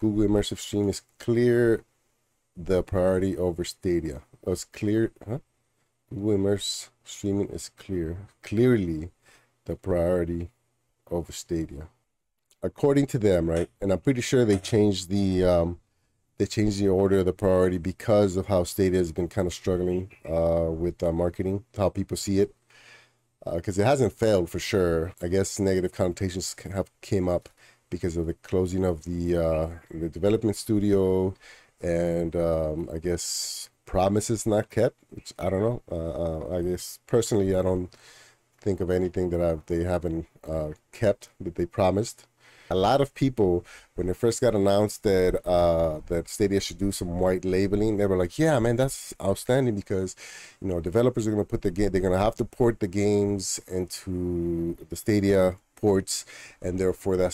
Google Immersive Stream is clear the priority over Stadia. Oh, it's clear, huh? Google Immersive Streaming is clearly the priority over Stadia, according to them, right? And I'm pretty sure they changed the order of the priority because of how Stadia has been kind of struggling with marketing, how people see it, because it hasn't failed for sure. I guess negative connotations came up because of the closing of the development studio, and I guess promises not kept, which I don't know. I guess personally, I don't think of anything that they haven't kept that they promised. A lot of people, when it first got announced that that Stadia should do some white labeling, they were like, "Yeah, man, that's outstanding because, you know, developers are going to put the game, they're going to have to port the games into the Stadia ports, and therefore that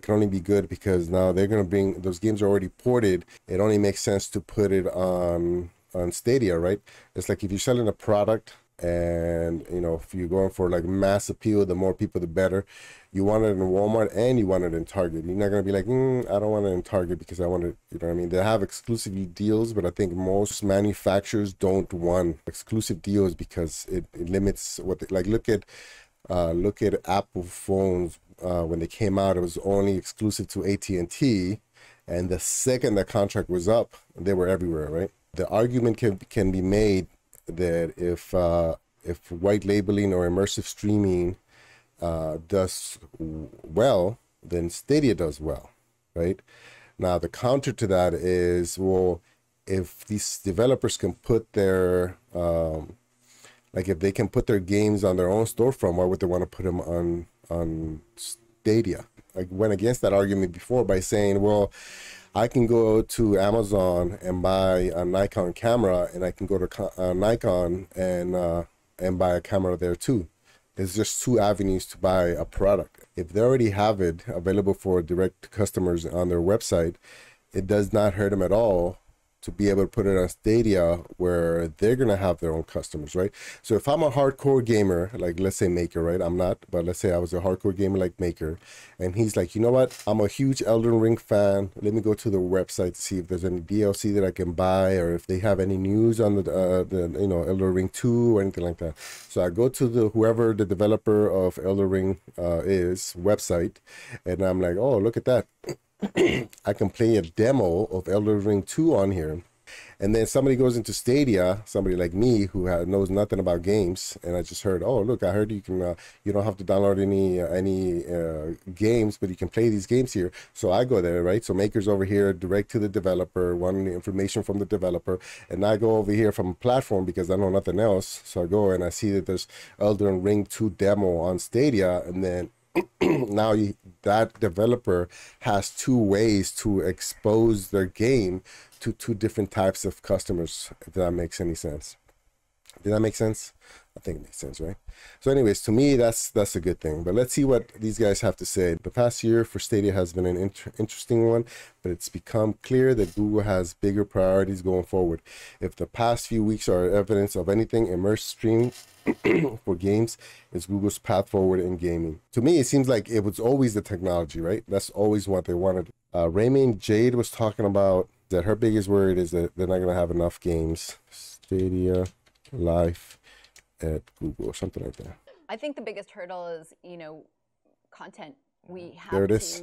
can only be good because now they're going to bring those games are already ported. It only makes sense to put it on Stadia, right? It's like if you're selling a product." And, you know, if you're going for like mass appeal, the more people, the better. You want it in Walmart and you want it in Target. You're not going to be like, I don't want it in Target because I want it. You know what I mean? They have exclusive deals, but I think most manufacturers don't want exclusive deals because it limits what they like. Look at Apple phones. When they came out, it was only exclusive to AT&T. And the second that contract was up, they were everywhere, right? The argument can be made that if white labeling or immersive streaming does well, then Stadia does well, right? Now the counter to that is, well, if these developers can put their if they can put their games on their own storefront, why would they want to put them on Stadia? I went against that argument before by saying, well, I can go to Amazon and buy a Nikon camera, and I can go to Nikon and buy a camera there too. There's just two avenues to buy a product. If they already have it available for direct customers on their website, it does not hurt them at all to be able to put it on Stadia where they're going to have their own customers, right? So if I'm a hardcore gamer, like let's say Maker, right? I'm not, but let's say I was a hardcore gamer like Maker, and he's like, you know what? I'm a huge Elden Ring fan. Let me go to the website to see if there's any DLC that I can buy or if they have any news on the Elden Ring 2 or anything like that. So I go to whoever the developer of Elden Ring is website, and I'm like, oh, look at that. I can play a demo of Elder Ring 2 on here, and then somebody goes into Stadia, somebody like me who knows nothing about games, and I just heard, oh look, I heard you can you don't have to download any games, but you can play these games here. So I go there, right? So Maker's over here, direct to the developer, wanting the information from the developer, and I go over here from a platform because I know nothing else. So I go and I see that there's Elder Ring 2 demo on Stadia, and then now that developer has two ways to expose their game to two different types of customers, if that makes any sense. Did that make sense? I think it makes sense, right? So anyways, to me, that's a good thing. But let's see what these guys have to say. The past year for Stadia has been an interesting one, but it's become clear that Google has bigger priorities going forward. If the past few weeks are evidence of anything, immersive streaming for games is Google's path forward in gaming. To me, it seems like it was always the technology, right? That's always what they wanted. Raymond Jade was talking about that her biggest worry is that they're not going to have enough games. Stadia Live at Google or something like that. I think the biggest hurdle is, you know, content. We have there it is.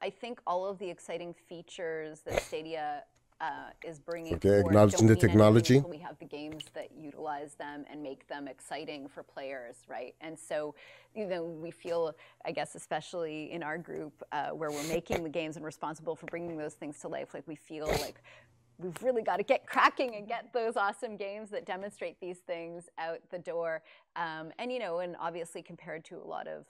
I think all of the exciting features that Stadia is bringing. Okay, acknowledging the technology. We have the games that utilize them and make them exciting for players, right? And so, you know, we feel, I guess, especially in our group where we're making the games and responsible for bringing those things to life, like we feel like we've really got to get cracking and get those awesome games that demonstrate these things out the door. And, you know, and obviously compared to a lot of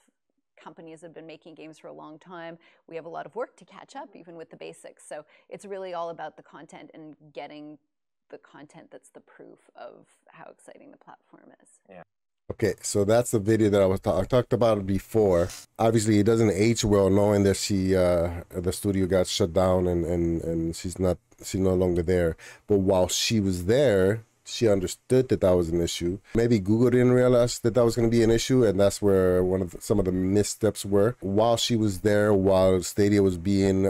companies that have been making games for a long time, we have a lot of work to catch up even with the basics. So it's really all about the content and getting the content that's the proof of how exciting the platform is. Yeah. Okay, so that's the video that I talked about it before. Obviously, it doesn't age well, knowing that she, the studio got shut down and she's no longer there. But while she was there, she understood that that was an issue. Maybe Google didn't realize that that was going to be an issue, and that's where some of the missteps were. While she was there, while Stadia was being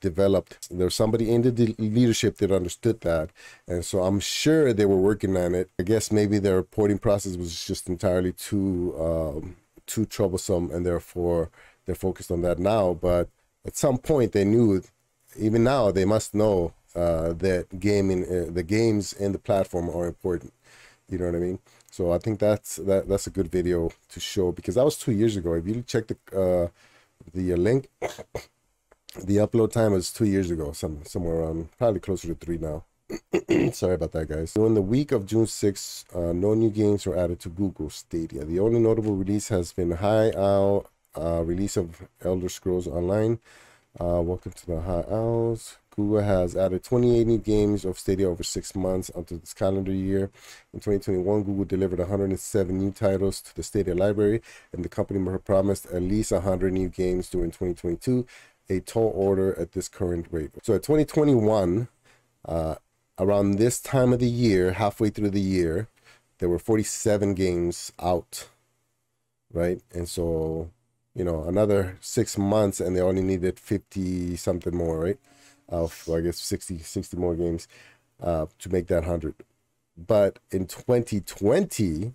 developed, there was somebody in the leadership that understood that, and so I'm sure they were working on it. I guess maybe their reporting process was just entirely too troublesome, and therefore they're focused on that now. But at some point they knew, even now they must know that gaming, the games and the platform are important. You know what I mean? So I think that's a good video to show, because that was 2 years ago. If you check the link, the upload time was 2 years ago, somewhere around, probably closer to 3 now. Sorry about that, guys. During the week of June 6th, no new games were added to Google Stadia. The only notable release has been High Owl release of Elder Scrolls Online. Welcome to the High Owls. Google has added 28 new games of Stadia over 6 months onto this calendar year. In 2021, Google delivered 107 new titles to the Stadia library, and the company promised at least 100 new games during 2022, a tall order at this current rate. So at 2021, around this time of the year, halfway through the year, there were 47 games out, right? And so, you know, another 6 months and they only needed 50 something more, right? Of, I guess, 60 more games to make that 100. But in 2020,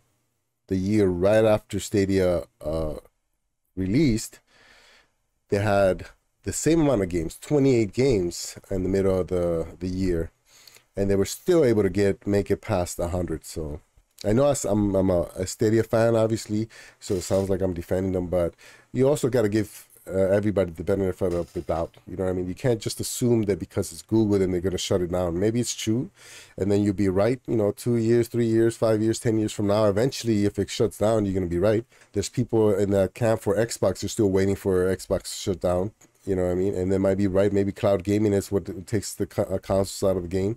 the year right after Stadia released, they had the same amount of games, 28 games in the middle of the year, and they were still able to make it past 100. So I know I'm a Stadia fan, obviously, so it sounds like I'm defending them, but you also got to give everybody the benefit of the doubt. You know what I mean? You can't just assume that because it's Google, then they're going to shut it down. Maybe it's true, and then you'll be right, you know, 2 years, 3 years, 5 years, 10 years from now. Eventually, if it shuts down, you're going to be right. There's people in that camp for Xbox who are still waiting for Xbox to shut down. You know what I mean? And they might be right. Maybe cloud gaming is what takes the consoles out of the game.